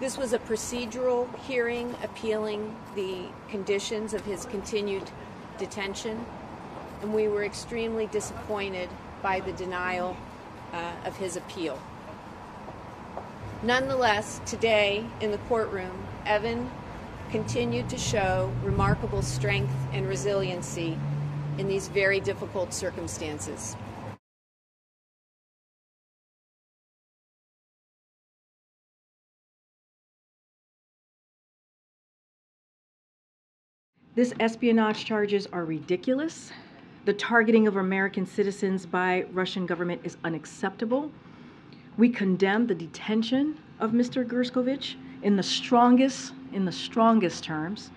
This was a procedural hearing appealing the conditions of his continued detention, and we were extremely disappointed by the denial of his appeal. Nonetheless, today in the courtroom, Evan continued to show remarkable strength and resiliency in these very difficult circumstances. These espionage charges are ridiculous. The targeting of American citizens by Russian government is unacceptable. We condemn the detention of Mr. Gershkovich in the strongest terms.